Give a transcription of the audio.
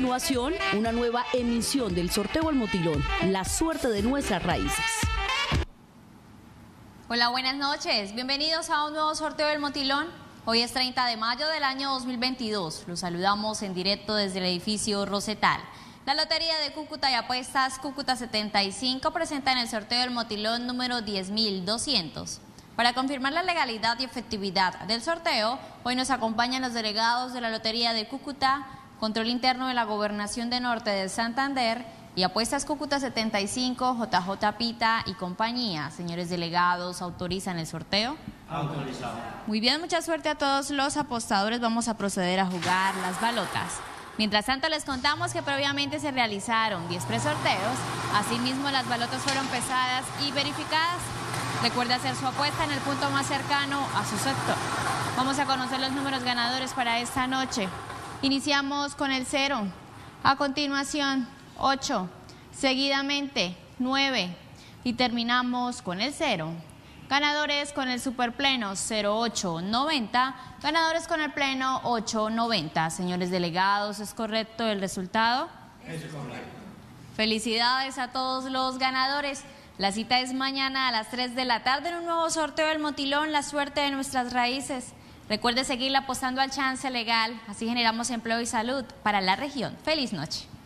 continuación, una nueva emisión del sorteo al Motilón, La Suerte de Nuestras Raíces. Hola, buenas noches. Bienvenidos a un nuevo sorteo del Motilón. Hoy es 30 de mayo del año 2022. Los saludamos en directo desde el edificio Rosetal. La Lotería de Cúcuta y Apuestas Cúcuta 75 presentan el sorteo del Motilón número 10.200. Para confirmar la legalidad y efectividad del sorteo, hoy nos acompañan los delegados de la Lotería de Cúcuta, Control Interno de la Gobernación de Norte de Santander y Apuestas Cúcuta 75, JJ Pita y compañía. Señores delegados, ¿autorizan el sorteo? Autorizado. Muy bien, mucha suerte a todos los apostadores. Vamos a proceder a jugar las balotas. Mientras tanto, les contamos que previamente se realizaron 10 presorteos. Asimismo, las balotas fueron pesadas y verificadas. Recuerde hacer su apuesta en el punto más cercano a su sector. Vamos a conocer los números ganadores para esta noche. Iniciamos con el 0, a continuación 8, seguidamente 9 y terminamos con el 0. Ganadores con el superpleno 0890, ganadores con el pleno 890. Señores delegados, ¿es correcto el resultado? Es correcto. Felicidades a todos los ganadores. La cita es mañana a las 3 de la tarde en un nuevo sorteo del Motilón, La Suerte de Nuestras Raíces. Recuerde seguir apostando al chance legal, así generamos empleo y salud para la región. Feliz noche.